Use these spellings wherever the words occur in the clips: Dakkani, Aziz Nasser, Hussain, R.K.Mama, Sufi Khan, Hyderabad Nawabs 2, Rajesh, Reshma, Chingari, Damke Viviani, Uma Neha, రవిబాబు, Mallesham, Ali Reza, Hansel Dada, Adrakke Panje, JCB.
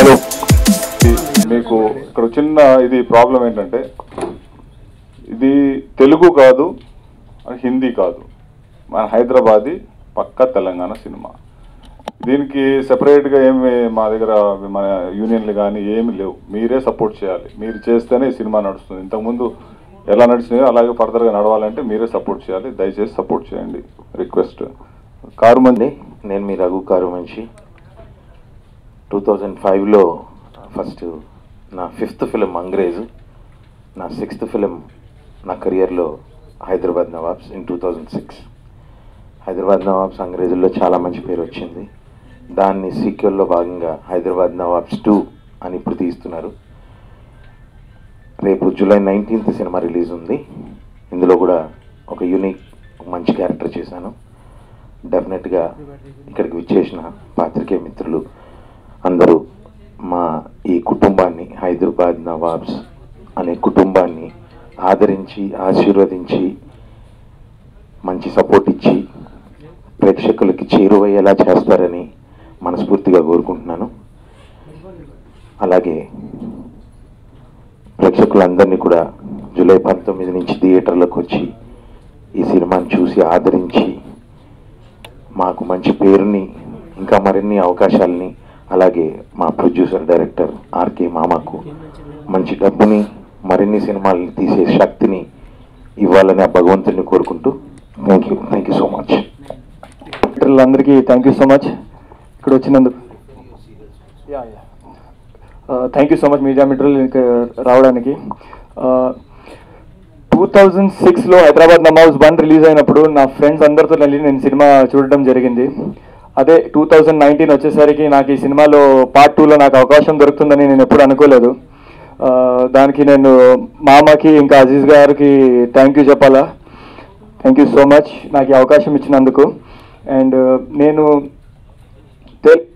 Hello, మీకు ఇక్కడ చిన్న ఇది ప్రాబ్లం ఏంటంటే ఇది తెలుగు కాదు, హిందీ కాదు, మన హైదరాబాది పక్క తెలంగాణ సినిమా. దీనికి సెపరేట్గా ఏమి మా దగ్గర మన యూనియన్లు కానీ ఏమి లేవు. మీరే సపోర్ట్ చేయాలి, మీరు చేస్తేనే ఈ సినిమా నడుస్తుంది. ఇంతకుముందు ఎలా నడిచినాయో అలాగే ఫర్దర్గా నడవాలంటే మీరే సపోర్ట్ చేయాలి. దయచేసి సపోర్ట్ చేయండి, రిక్వెస్ట్. కారుమంది, నేను మీ రఘు కారు మనిషి. 2005లో ఫస్ట్ నా ఫిఫ్త్ ఫిలిం అంగ్రేజ్, నా సిక్స్త్ ఫిలిం నా కెరియర్లో హైదరాబాద్ నవాబ్స్ ఇన్ 2006. హైదరాబాద్ నవాబ్స్ అంగ్రేజుల్లో చాలా మంచి పేరు వచ్చింది. దాన్ని సీక్వెల్లో భాగంగా హైదరాబాద్ నవాబ్స్ 2 అని ఇప్పుడు తీస్తున్నారు. రేపు జూలై 19 సినిమా రిలీజ్ ఉంది. ఇందులో కూడా ఒక యూనిక్ మంచి క్యారెక్టర్ చేశాను. డెఫినెట్గా ఇక్కడికి విచ్చేసిన పాత్రికేయ మిత్రులు అందరూ మా ఈ కుటుంబాన్ని, హైదరాబాద్ నవాబ్స్ అనే కుటుంబాన్ని ఆదరించి, ఆశీర్వదించి, మంచి సపోర్ట్ ఇచ్చి ప్రేక్షకులకి చేరువయ్యేలా చేస్తారని మనస్ఫూర్తిగా కోరుకుంటున్నాను. అలాగే ప్రేక్షకులందరినీ కూడా జూలై 19 నుంచి థియేటర్లకు వచ్చి ఈ సినిమాని చూసి ఆదరించి మాకు మంచి పేరుని, ఇంకా మరిన్ని అవకాశాలని, అలాగే మా ప్రొడ్యూసర్ డైరెక్టర్ R.K.మామకు మంచి డబ్బుని, మరిన్ని సినిమాలని తీసే శక్తిని ఇవ్వాలని ఆ భగవంతుడిని కోరుకుంటూ థ్యాంక్ యూ సో మచ్. అందరికీ థ్యాంక్ యూ సో మచ్ ఇక్కడ వచ్చినందుకు. Thank you so much media మిత్రులు రావడానికి. 2006లో హైదరాబాద్ నవాబ్స్ 1 రిలీజ్ అయినప్పుడు నా ఫ్రెండ్స్ అందరితో వెళ్ళి నేను సినిమా చూడడం జరిగింది. అదే 2019 వచ్చేసరికి నాకు ఈ సినిమాలో పార్ట్ 2లో నాకు అవకాశం దొరుకుతుందని నేను ఎప్పుడు అనుకోలేదు. దానికి నేను మామకి ఇంకా అజీజ్ గారికి థ్యాంక్ యూ చెప్పాలా. థ్యాంక్ యూ సో మచ్ నాకు ఈ అవకాశం ఇచ్చినందుకు. అండ్ నేను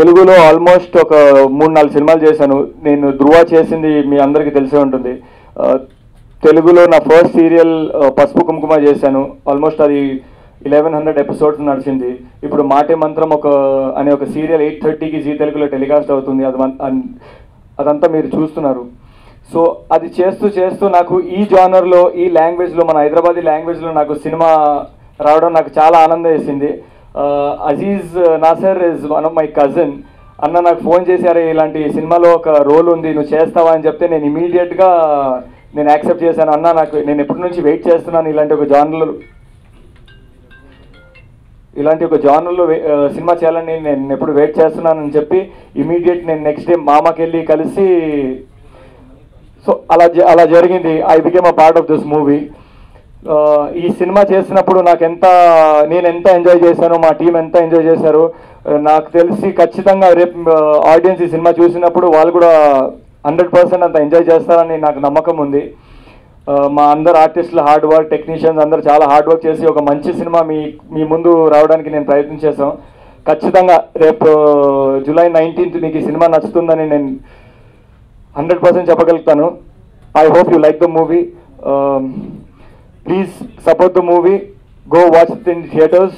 తెలుగులో ఆల్మోస్ట్ ఒక 3-4 సినిమాలు చేశాను. నేను ధృవ చేసింది మీ అందరికీ తెలిసే ఉంటుంది. తెలుగులో నా ఫస్ట్ సీరియల్ పసుపు కుంకుమ చేశాను. ఆల్మోస్ట్ అది 1100 ఎపిసోడ్స్ నడిచింది. ఇప్పుడు మాటే మంత్రం అనే ఒక సీరియల్ 8:30కి జీ తెలుగులో టెలికాస్ట్ అవుతుంది. అదంతా మీరు చూస్తున్నారు. సో అది చేస్తూ చేస్తూ నాకు ఈ జానర్లో, ఈ లాంగ్వేజ్లో, మన హైదరాబాదీ లాంగ్వేజ్లో నాకు సినిమా రావడం నాకు చాలా ఆనందం వేసింది. Aziz Nasser is one of my cousin. అన్న నాకు ఫోన్ చేశారు, ఇలాంటి సినిమాలో ఒక రోల్ ఉంది, నువ్వు చేస్తావా అని చెప్తే నేను ఇమీడియట్గా నేను యాక్సెప్ట్ చేశాను. అన్న నాకు, నేను ఎప్పటి నుంచి వెయిట్ చేస్తున్నాను ఇలాంటి ఒక జానర్లో సినిమా చేయాలని నేను ఎప్పుడు వెయిట్ చేస్తున్నాను అని చెప్పి ఇమీడియట్ నేను నెక్స్ట్ డే మామకి వెళ్ళి కలిసి, సో అలా జరిగింది. I became a part of this movie. ఈ సినిమా చేసినప్పుడు నేను ఎంత ఎంజాయ్ చేశానో, మా టీం ఎంత ఎంజాయ్ చేశారో నాకు తెలిసి ఖచ్చితంగా రేపు ఆడియన్స్ ఈ సినిమా చూసినప్పుడు వాళ్ళు కూడా 100% అంత ఎంజాయ్ చేస్తారని నాకు నమ్మకం ఉంది. మా అందరు ఆర్టిస్టులు హార్డ్ వర్క్, టెక్నీషియన్స్ అందరూ చాలా హార్డ్ వర్క్ చేసి ఒక మంచి సినిమా మీ ముందు రావడానికి నేను ప్రయత్నం చేశాం. ఖచ్చితంగా రేపు జూలై 19 మీకు ఈ సినిమా నచ్చుతుందని నేను 100% చెప్పగలుగుతాను. I hope you like the movie. Please support the movie. Go watch it in theaters.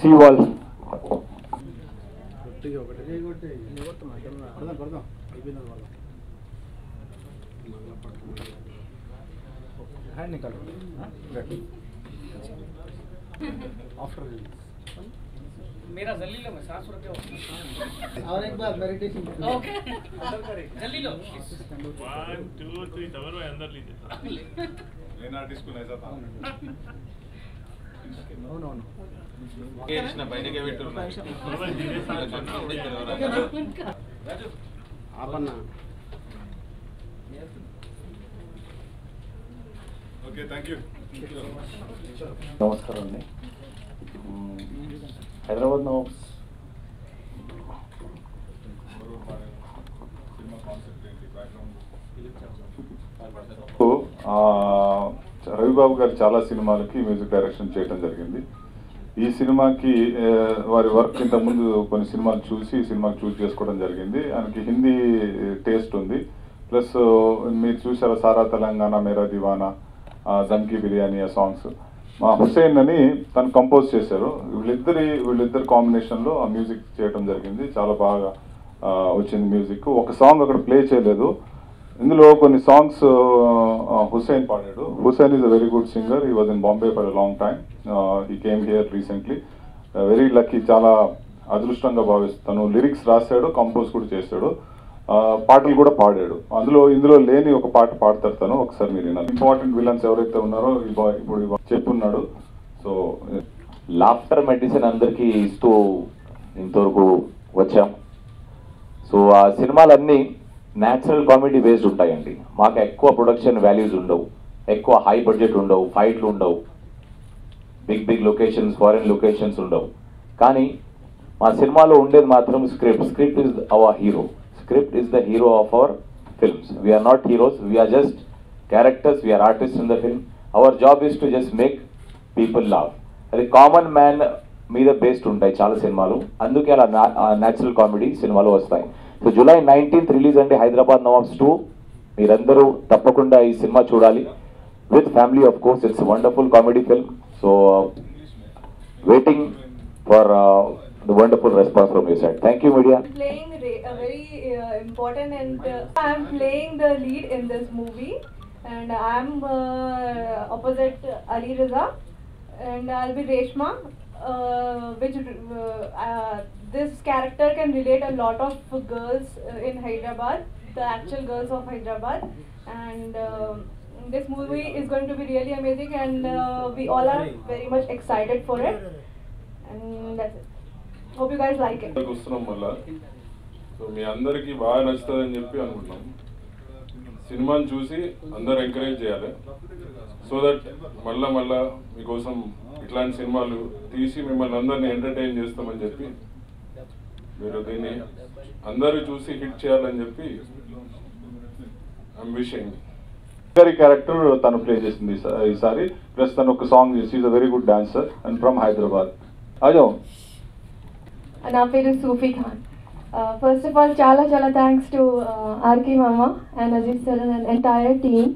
See you all. मेरा जल्दी लो, मैं 700 रुपये और एक बार मेडिटेशन. ओके, जल्दी लो. 1 2 3 दबर भाई अंदर लीजिए. लेना आर्टिस्ट को ऐसा था. नो कृष्णा भाई ने क्या वेट करना है. राजू आपना. Okay, thank you. नमस्कार అండి. హైదరాబాద్ నవాబ్స్ రవిబాబు గారు చాలా సినిమాలకి మ్యూజిక్ డైరెక్షన్ చేయడం జరిగింది. ఈ సినిమాకి వారి వర్క్ ఇంతకుముందు కొన్ని సినిమాలు చూసి ఈ సినిమాకి చూస్ చేసుకోవడం జరిగింది. ఆయనకి హిందీ టేస్ట్ ఉంది. ప్లస్ మీరు చూసారా సారా తెలంగాణ, మేరా దివానా, దంకి బిర్యానీ ఆ సాంగ్స్ మా హుస్సేన్ అని తను కంపోజ్ చేశారు. వీళ్ళిద్దరి కాంబినేషన్లో ఆ మ్యూజిక్ చేయడం జరిగింది. చాలా బాగా వచ్చింది మ్యూజిక్. ఒక సాంగ్ అక్కడ ప్లే చేయలేదు. ఇందులో కొన్ని సాంగ్స్ హుస్సేన్ పాడాడు. Hussain is a very good singer. He was in Bombay for a long time. He came here recently. Very lucky, చాలా అదృష్టంగా భావిస్తాను. లిరిక్స్ రాశాడు, కంపోజ్ కూడా చేశాడు, పాటలు కూడా పాడాడు. అందులో ఇందులో లేని ఒక పాట పాడతారు తను, ఒకసారి మీరు వినాలి. ఇంపార్టెంట్ విలన్స్ ఎవరైతే ఉన్నారో ఇప్పుడు చెప్పున్నాడు. సో లాఫ్టర్ మెడిసిన్ అందరికీ ఇస్తూ ఇంతవరకు వచ్చాం. సో ఆ సినిమాలన్నీ న్యాచురల్ కామెడీ బేస్డ్ ఉంటాయండి. మాకు ఎక్కువ ప్రొడక్షన్ వాల్యూస్ ఉండవు, ఎక్కువ హై బడ్జెట్ ఉండవు, ఫైట్లు ఉండవు, big big locations, foreign locations ఉండవు. కానీ మా సినిమాలో ఉండేది మాత్రం script. Script is our hero. Script is the hero of our films. We are not heroes, we are just characters, we are artist in the film. Our job is to just make people love. అది common man మీద based ఉంటాయి చాలా సినిమాలు, అందుకే అలా natural comedy సినిమాలు వస్తాయి. So July 19 release అండి హైదరాబాద్ నవాబ్స్ 2. మీరందరూ తప్పకుండా ఈ సినిమా చూడాలి with family. Of course it's wonderful comedy film. So waiting for the wonderful response from your side. Thank you, media. I'm playing a very important and I'm playing the lead in this movie, and I'm opposite Ali Reza, and I'll be Reshma, which this character can relate a lot of girls in Hyderabad, the actual girls of Hyderabad, and this movie is going to be really amazing, and we all are very much excited for it, and that's it. Hope you guys like it. So మీ అందరికీ బాగా నచ్చుతుందని చెప్పి అనుకుంటున్నాం. సినిమాని చూసి అందరు encourage చేయాలి, సో దట్ మళ్ళా మళ్ళా మీకోసం ఇట్లాంటి సినిమాలు తీసి మిమ్మల్ని అందరినీ ఎంటర్టైన్ చేస్తామని చెప్పి, మీరు దీన్ని అందరూ చూసి హిట్ చేయాలని చెప్పి ఐఎమ్ విషింగ్. చింగారి క్యారెక్టర్ తను ప్లే చేసింది ఈసారి. ప్లస్ తను ఒక సాంగ్ చేసి, is a very good dancer and from Hyderabad. అజో నా పేరు Sufi Khan. First of all చాలా thanks to R.K.Mama and Aziz Nasser and entire team.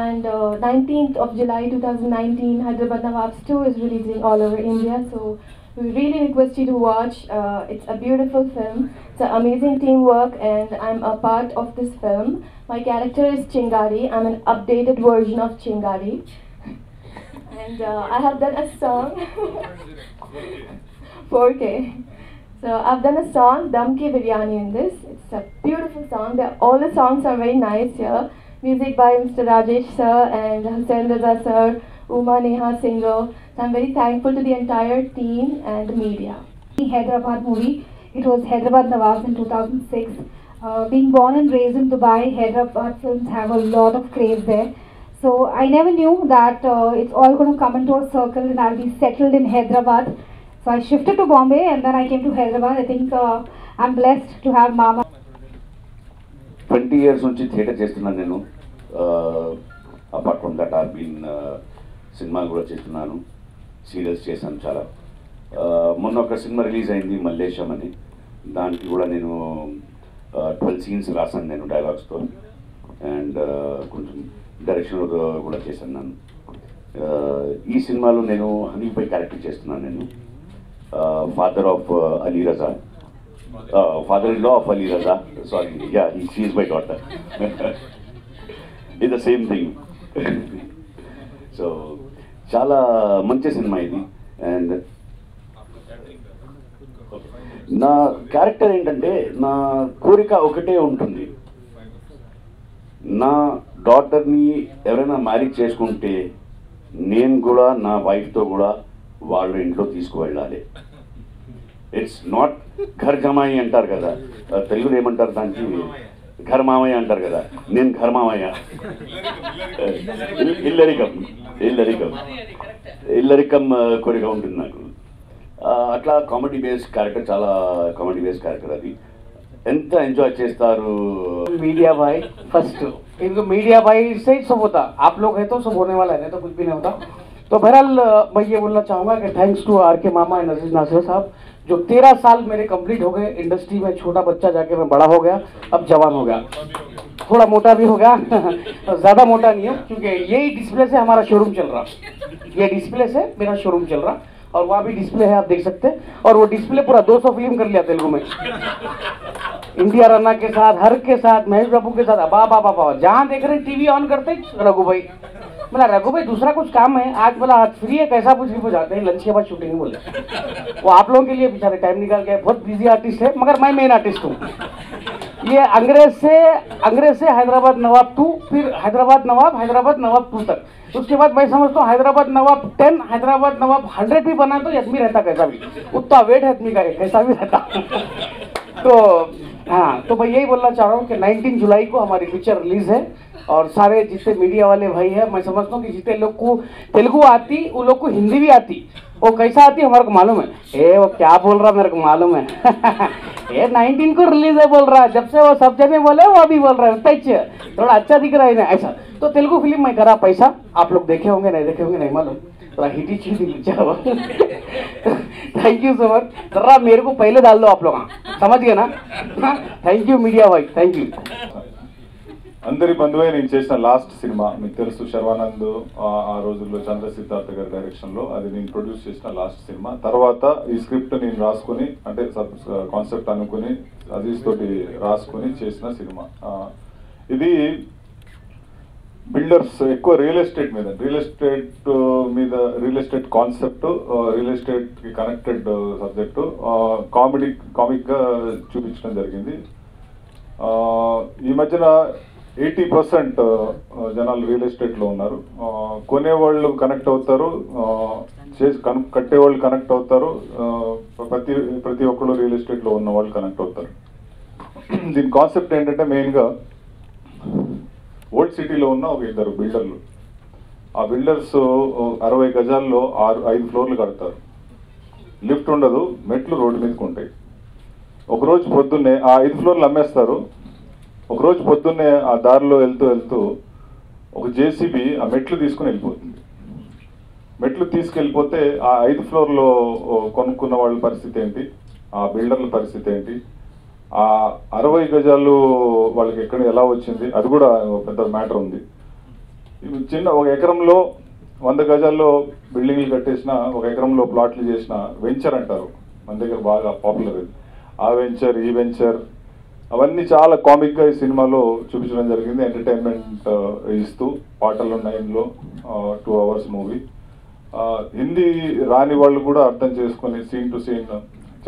And 19th of July 2019 Hyderabad Nawabs 2 is releasing all over India, so we really request you to watch. It's a beautiful film. It's an amazing teamwork, and I'm a part of this film. My character is Chingari. I'm an updated version of Chingari, and I have done a song 4K. So I've done a song, Damke Viviani, in this. It's a beautiful song. All the songs are very nice here. Music by Mr. Rajesh sir and Hansel Dada sir, Uma Neha singer. So I'm very thankful to the entire team and the media. The Hyderabad movie. It was Hyderabad Nawabs in 2006. Being born and raised in Dubai, Hyderabad films have a lot of craze there. So I never knew that it's all going to come into a circle and I'll be settled in Hyderabad. So I shifted to Bombay and then I came to Hyderabad. I think I'm blessed to have Mama. 20 years nunchi theater chestunna nenu. Apart from that I've been cinema kuda chestunnanu, serials chesam chala. Monna oka cinema release ayindi Mallesham ani, daniki kuda nenu 12 scenes rasanu nenu dialogues tho, and koncham direction kuda chesanu nanu. Ee cinema lo nenu Hanif bhai character chestunnanu nenu. Father of Ali Reza, father-in-law of Ali Reza. Sorry, yeah, she is my daughter. It's the same thing. So, chala manche cinema idi, and na character entante na korika okate untundi. Na daughter ni evaraina marriage cheskunte nenu kuda na wife tho kuda వాళ్ళ ఇంట్లో తీసుకువెళ్ళాలి. It's not Ghar Jamai అంటారు కదా, తెలుగులో ఏమంటారు దానికి, ఘర్ మామయ్య అంటారు కదా. నేను ఘర్ మామయ్య, ఇల్లరికం కోరిక ఉంటుంది నాకు. అట్లా కామెడీ బేస్డ్ క్యారెక్టర్, చాలా కామెడీ బేస్డ్ క్యారెక్టర్ అది. ఎంత ఎంజాయ్ చేస్తారు. మీడియా బాయ్ ఫస్ట్, ఎందుకు మీడియా బాయ్ से ही सब होता, आप लोग है तो सब होने वाला है, नहीं तो कुछ भी नहीं होता. तो बहरहाल मैं ये बोलना चाहूँगा कि thanks to R.K.Mama and Aziz Nasir साहब, जो 13 साल मेरे कंप्लीट हो गए इंडस्ट्री में. छोटा बच्चा जाके मैं बड़ा हो गया, अब जवान हो गया, थोड़ा मोटा भी हो गया. ज़्यादा मोटा नहीं है, क्योंकि यही डिस्प्ले से हमारा शोरूम चल रहा. ये डिस्प्ले से मेरा शोरूम चल रहा, और वहाँ भी डिस्प्ले है, आप देख सकते हैं. और वो डिस्प्ले पूरा 200 फिल्म कर लिया तेलुगु में. इंदिरा राणा के साथ, हर के साथ, महेश बाबू के साथ, बाबा जहाँ देख रहे टीवी ऑन करते रघु भाई, बोला रघु भाई दूसरा कुछ काम है आज, बोला हाथ फ्री है कैसा कुछ भी बुझाते हैं लंच के बाद शूटिंग, बोले वो आप लोगों के लिए बेचारे टाइम निकाल के, बहुत बिजी आर्टिस्ट है मगर मैं मेन आर्टिस्ट हूँ। ये अंग्रेज से हैदराबाद नवाब 2, फिर हैदराबाद नवाब 2 तक, उसके बाद मैं समझता हूँ हैदराबाद नवाब 10, हैदराबाद नवाब 100 भी बना तो आदमी रहता कैसा भी, उतना वेट है आदमी का कैसा भी रहता। तो हाँ, तो मैं यही बोलना चाह रहा हूँ कि 19 जुलाई को हमारी पिक्चर रिलीज़ है और सारे जितने मीडिया वाले भाई हैं, मैं समझता हूँ कि जितने लोग को तेलुगु आती उन लोग को हिंदी भी आती, वो कैसा आती हमारे को मालूम है, ए वो क्या बोल रहा मेरे को मालूम है। ये 19 को रिलीज है बोल रहा है, जब से वो सब जगह बोले वो अभी बोल रहा है, टच थोड़ा अच्छा दिख रहा है ना ऐसा। तो तेलुगु फिल्म में करा पैसा, आप लोग देखे होंगे नहीं देखे होंगे नहीं मालूम, थोड़ा हिट ही चीज। Thank you so much sir, मेरे को पहले डाल दो आप लोग, समझ गए ना। थैंक यू मीडिया भाई, थैंक यू अंदर बंधुवे। ने लास्ट सिनेमा मित्रसु शर्वानंद आ रोजुल्लो चंद्र सिद्धार्थ गारी डायरेक्शन लो अदि नेनु प्रोड्यूस चेसिन लास्ट सिनेमा। तर्वाता ई स्क्रिप्ट नेनु रासुकोनि अंटे कांसेप्ट अनुकोनि अजीज तोटी रासुकोनि चेसिन सिनेमा इदी। బిల్డర్స్ ఎక్కువ రియల్ ఎస్టేట్ మీద రియల్ ఎస్టేట్ కాన్సెప్ట్, రియల్ ఎస్టేట్కి కనెక్టెడ్ సబ్జెక్టు కామిక్గా చూపించడం జరిగింది. ఈ మధ్యన 80% జనాలు రియల్ ఎస్టేట్లో ఉన్నారు. కొనేవాళ్ళు కనెక్ట్ అవుతారు, కట్టేవాళ్ళు కనెక్ట్ అవుతారు, ప్రతి ఒక్కళ్ళు రియల్ ఎస్టేట్లో ఉన్న వాళ్ళు కనెక్ట్ అవుతారు. దీని కాన్సెప్ట్ ఏంటంటే మెయిన్గా ఓల్డ్ సిటీలో ఉన్న ఒక ఇద్దరు బిల్డర్లు, ఆ బిల్డర్స్ 60 గజాల్లో 5 ఫ్లోర్లు కడతారు. లిఫ్ట్ ఉండదు, మెట్లు రోడ్డు మీదకి ఉంటాయి. ఒకరోజు పొద్దున్నే ఆ 5 ఫ్లోర్లు అమ్మేస్తారు. ఒకరోజు పొద్దున్నే ఆ దారిలో వెళ్తూ ఒక జేసీబీ ఆ మెట్లు తీసుకుని వెళ్ళిపోతుంది. మెట్లు తీసుకెళ్ళిపోతే ఆ 5 ఫ్లోర్లో కొనుక్కున్న వాళ్ళ పరిస్థితి ఏంటి, ఆ బిల్డర్ల పరిస్థితి ఏంటి, ఆ 60 గజాలు వాళ్ళకి ఎక్కడ ఎలా వచ్చింది, అది కూడా పెద్ద మ్యాటర్ ఉంది. చిన్న ఒక ఎకరంలో 100 గజాల్లో బిల్డింగ్లు కట్టేసిన, ఒక ఎకరంలో ప్లాట్లు చేసిన వెంచర్ అంటారు మన దగ్గర, బాగా పాపులర్ ఇది. ఆ వెంచర్ ఈ వెంచర్ అవన్నీ చాలా కామిక్గా ఈ సినిమాలో చూపించడం జరిగింది, ఎంటర్టైన్మెంట్ ఇస్తూ. పాటలు 9లో 2 అవర్స్ మూవీ. హిందీ రాని వాళ్ళు కూడా అర్థం చేసుకొని సీన్ టు సీన్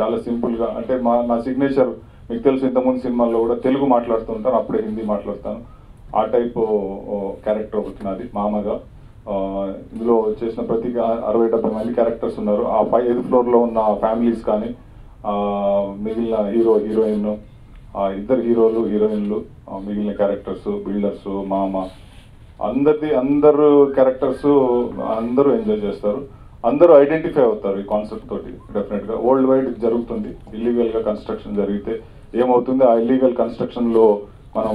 చాలా సింపుల్గా, అంటే నా సిగ్నేచర్ మీకు తెలుసు, ఇంతకుముందు సినిమాల్లో కూడా తెలుగు మాట్లాడుతూ ఉంటాను, అప్పుడే హిందీ మాట్లాడతాను, ఆ టైప్ క్యారెక్టర్ ఒకటి నాది మామగా. ఇందులో చేసిన ప్రతి 60-70 మంది క్యారెక్టర్స్ ఉన్నారు. ఆ 5-5 ఫ్లోర్లో ఉన్న ఫ్యామిలీస్ కానీ, మిగిలిన హీరో హీరోయిన్, ఇద్దరు హీరోలు హీరోయిన్లు, మిగిలిన క్యారెక్టర్స్, బిల్డర్స్, మామ, అందరు క్యారెక్టర్స్ అందరూ ఎంజాయ్ చేస్తారు, అందరూ ఐడెంటిఫై అవుతారు ఈ కాన్సెప్ట్ తోటి. డెఫినెట్గా వరల్డ్ వైడ్ జరుగుతుంది, ఇల్లీగల్గా కన్స్ట్రక్షన్ జరిగితే ఏమవుతుంది, ఆ ఇల్లీగల్ కన్స్ట్రక్షన్లో మనం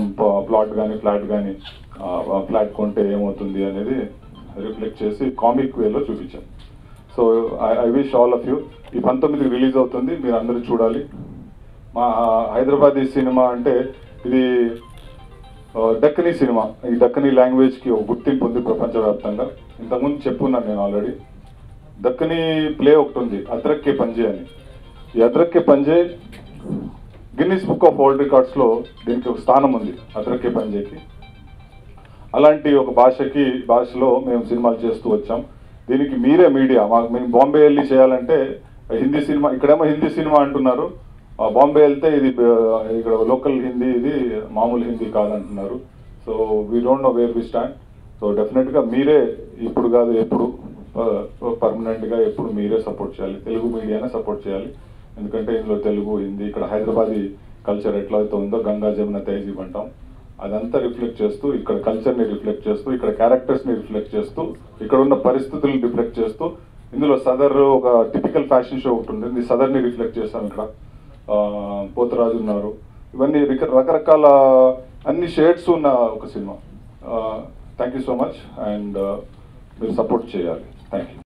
ఫ్లాట్ కొంటే ఏమవుతుంది అనేది రిఫ్లెక్ట్ చేసి కామిక్ వేలో చూపించాం. So I wish all of you. ఈ 19 రిలీజ్ అవుతుంది, మీరు అందరూ చూడాలి. మా హైదరాబాద్ సినిమా అంటే ఇది దక్కనీ సినిమా. ఈ దక్కనీ లాంగ్వేజ్కి ఒక గుర్తింపు ఉంది ప్రపంచవ్యాప్తంగా. ఇంతకుముందు చెప్పున్నాను నేను ఆల్రెడీ. దక్కనీ ప్లే ఒకటి ఉంది అద్రక్కే పంజే అని. ఈ అద్రక్కే పంజే గిన్నిస్ బుక్ ఆఫ్ వరల్డ్ రికార్డ్స్లో దీనికి ఒక స్థానం ఉంది అద్రక్కే పంజేకి. అలాంటి ఒక భాషలో మేము సినిమాలు చేస్తూ వచ్చాం. దీనికి మీరే మీడియా, మాకు మేము బాంబే వెళ్ళి చేయాలంటే హిందీ సినిమా, ఇక్కడేమో హిందీ సినిమా అంటున్నారు, బాంబే వెళ్తే ఇది ఇక్కడ లోకల్ హిందీ, ఇది మామూలు హిందీ కాదంటున్నారు. So we don't know where we stand. So డెఫినెట్గా మీరే, ఇప్పుడు కాదు ఎప్పుడు, పర్మనెంట్గా ఎప్పుడు మీరే సపోర్ట్ చేయాలి, తెలుగు మీడియానే సపోర్ట్ చేయాలి. ఎందుకంటే ఇందులో తెలుగు, హిందీ, ఇక్కడ హైదరాబాదీ కల్చర్ ఎట్లా అయితే ఉందో గంగా జమున తేజీవ్ అంటాం, అదంతా రిఫ్లెక్ట్ చేస్తూ, ఇక్కడ కల్చర్ని రిఫ్లెక్ట్ చేస్తూ, ఇక్కడ క్యారెక్టర్స్ని రిఫ్లెక్ట్ చేస్తూ, ఇక్కడ ఉన్న పరిస్థితులను రిఫ్లెక్ట్ చేస్తూ. ఇందులో సదర్ ఒక టిపికల్ ఫ్యాషన్ షో ఒకటి ఉంటుంది, సదర్ని రిఫ్లెక్ట్ చేస్తాం. ఇక్కడ పోతరాజు ఉన్నారు, ఇవన్నీ రకరకాల అన్ని షేడ్స్ ఉన్న ఒక cinema. Thank you so much and మీరు సపోర్ట్ చేయాలి. Thank you.